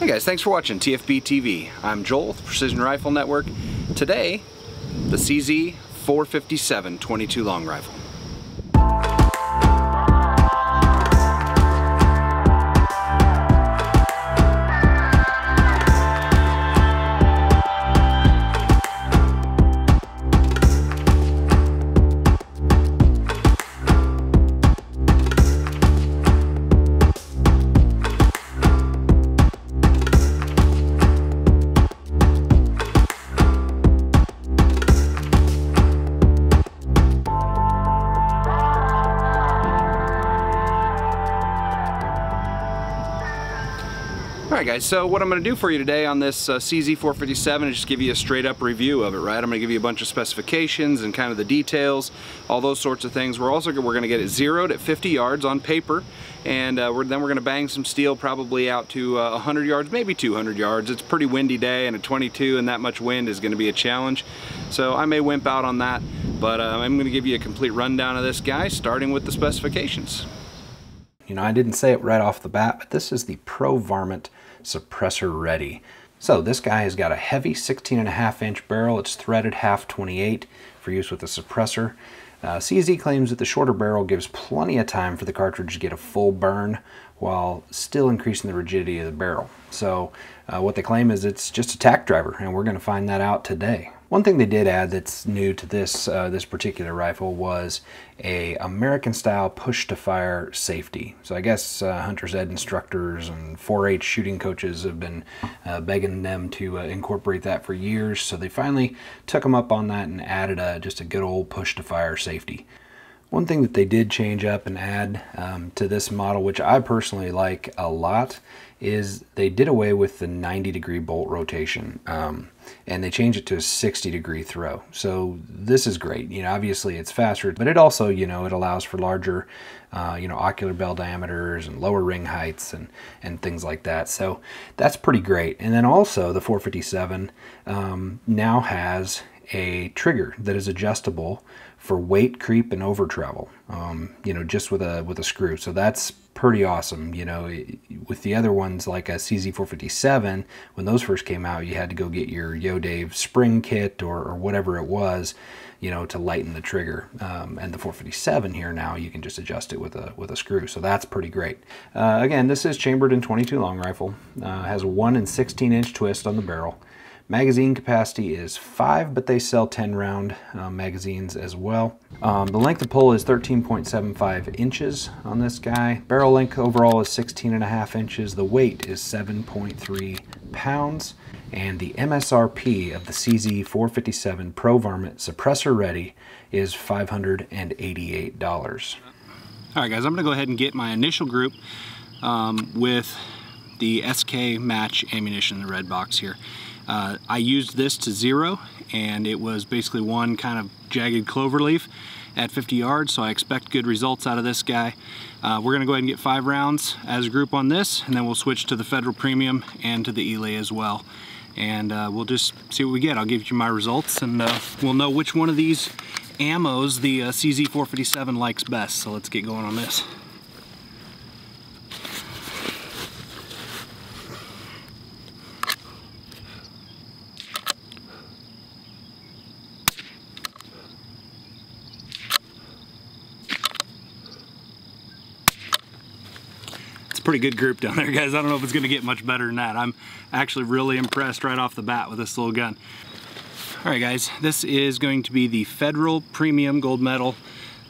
Hey guys, thanks for watching TFB TV. I'm Joel with Precision Rifle Network. Today, the CZ 457 .22 long rifle. Alright guys, so what I'm going to do for you today on this CZ 457 is just give you a straight up review of it, right? I'm going to give you a bunch of specifications and kind of the details, all those sorts of things. We're going to get it zeroed at 50 yards on paper, and then we're going to bang some steel probably out to 100 yards, maybe 200 yards. It's a pretty windy day, and a 22 and that much wind is going to be a challenge. So I may wimp out on that, but I'm going to give you a complete rundown of this guy, starting with the specifications. You know, I didn't say it right off the bat, but this is the Pro Varmint suppressor ready. So this guy has got a heavy 16.5-inch barrel. It's threaded half 28 for use with a suppressor. CZ claims that the shorter barrel gives plenty of time for the cartridge to get a full burn while still increasing the rigidity of the barrel. So what they claim is it's just a tack driver, and we're going to find that out today. One thing they did add that's new to this this particular rifle was a American-style push-to-fire safety. So I guess hunter's ed instructors and 4-H shooting coaches have been begging them to incorporate that for years. So they finally took them up on that and added just a good old push-to-fire safety. One thing that they did change up and add to this model, which I personally like a lot, is they did away with the 90-degree bolt rotation, and they changed it to a 60-degree throw. So this is great. You know, obviously it's faster, but it also, you know, it allows for larger, you know, ocular barrel diameters and lower ring heights and things like that. So that's pretty great. And then also the 457 now has a trigger that is adjustable for weight creep and over travel, you know, just with a screw. So that's pretty awesome. You know, with the other ones like a CZ 457, when those first came out, you had to go get your Yo Dave spring kit or whatever it was, you know, to lighten the trigger. And the 457 here now, you can just adjust it with a screw. So that's pretty great. Again, this is chambered in .22 long rifle. Has a 1- and 16-inch twist on the barrel. Magazine capacity is 5, but they sell 10-round magazines as well. The length of pull is 13.75 inches on this guy. Barrel length overall is 16.5 inches. The weight is 7.3 pounds. And the MSRP of the CZ 457 Pro Varmint Suppressor Ready is $588. All right, guys, I'm going to go ahead and get my initial group with the SK Match ammunition in the red box here. I used this to zero, and it was basically one kind of jagged clover leaf at 50 yards, so I expect good results out of this guy. We're going to go ahead and get 5 rounds as a group on this, and then we'll switch to the Federal Premium and to the Eley as well. And we'll just see what we get. I'll give you my results, and we'll know which one of these ammos the CZ 457 likes best. So let's get going on this. Pretty good group down there, guys. I don't know if it's going to get much better than that. I'm actually really impressed right off the bat with this little gun. All right, guys, this is going to be the Federal Premium Gold Medal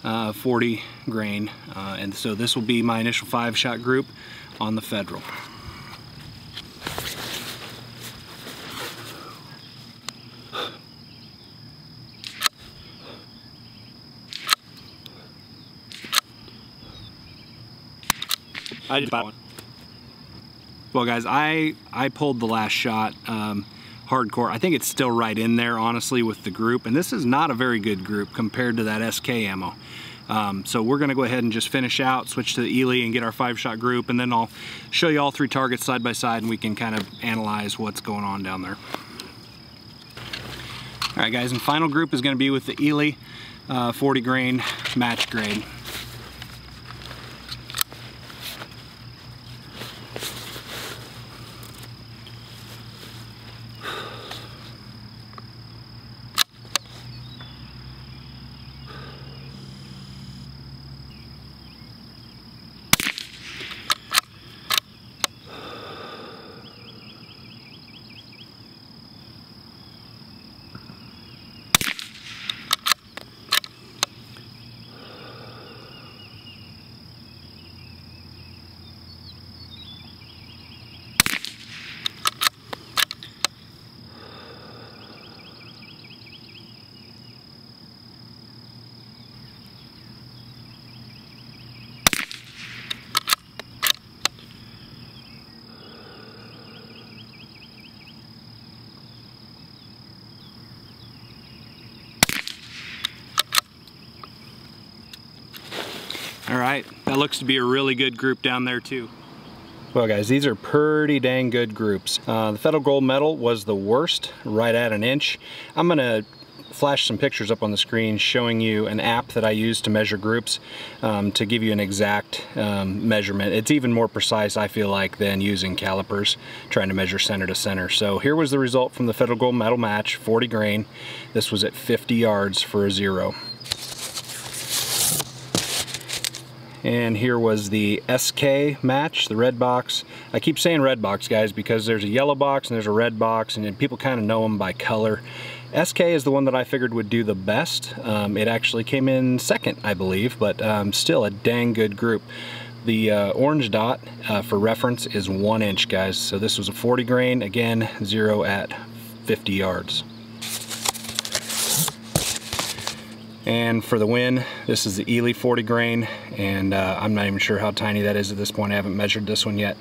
40 grain, and so this will be my initial 5-shot group on the Federal. I did buy one. Well, guys, I pulled the last shot hardcore. I think it's still right in there, honestly, with the group. And this is not a very good group compared to that SK ammo. So we're going to go ahead and just finish out, switch to the Eley and get our 5-shot group. And then I'll show you all 3 targets side by side, and we can kind of analyze what's going on down there. All right, guys, and final group is going to be with the Eley 40 grain match grade. That looks to be a really good group down there too. Well guys, these are pretty dang good groups. The Federal Gold Medal was the worst, right at an inch. I'm gonna flash some pictures up on the screen showing you an app that I use to measure groups to give you an exact measurement. It's even more precise, I feel like, than using calipers trying to measure center to center. So here was the result from the Federal Gold Medal match, 40 grain. This was at 50 yards for a 0. And here was the SK match, the red box. I keep saying red box, guys, because there's a yellow box and there's a red box, and people kind of know them by color. SK is the one that I figured would do the best. It actually came in second, I believe, but still a dang good group. The orange dot, for reference, is 1 inch, guys. So this was a 40 grain, again, 0 at 50 yards. And for the win, this is the Eley 40 grain, and I'm not even sure how tiny that is at this point. I haven't measured this one yet,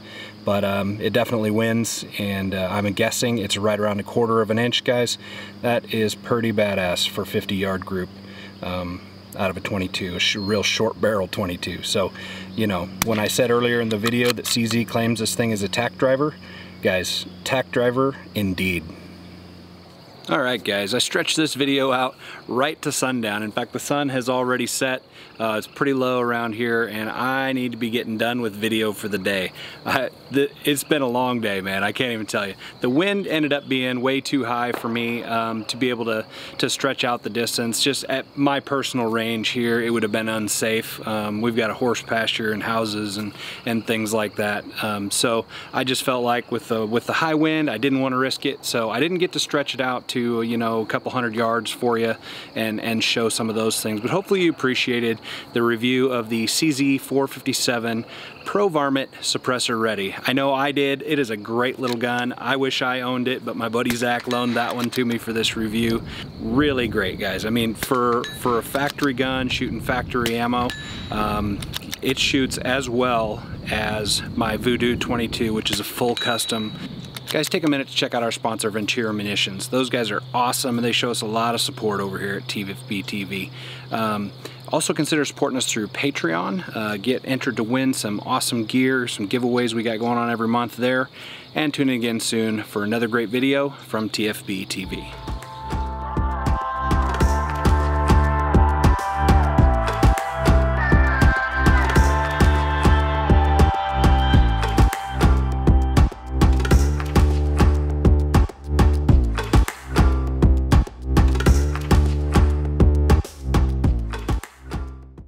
but it definitely wins, and I'm guessing it's right around 1/4 of an inch, guys. That is pretty badass for 50 yard group out of a 22, a real short barrel 22. So, you know, when I said earlier in the video that CZ claims this thing is a tack driver, guys, tack driver indeed. Alright guys, I stretched this video out right to sundown. In fact, the sun has already set. It's pretty low around here, and I need to be getting done with video for the day. It's been a long day, man. I can't even tell you. The wind ended up being way too high for me to be able to stretch out the distance. Just at my personal range here, it would have been unsafe. We've got a horse pasture and houses and things like that. So I just felt like with the high wind, I didn't want to risk it, so I didn't get to stretch it out to, you know, a couple hundred yards for you and show some of those things. But hopefully you appreciated the review of the CZ 457 Pro Varmint Suppressor Ready. I know I did. It is a great little gun. I wish I owned it, but my buddy Zach loaned that one to me for this review. Really great, guys. I mean, for a factory gun shooting factory ammo, it shoots as well as my Voodoo 22, which is a full custom. Guys, take a minute to check out our sponsor, Ventura Munitions. Those guys are awesome, and they show us a lot of support over here at TFB TV. Also consider supporting us through Patreon. Get entered to win some awesome gear, some giveaways we got going on every month there. And tune in again soon for another great video from TFB TV.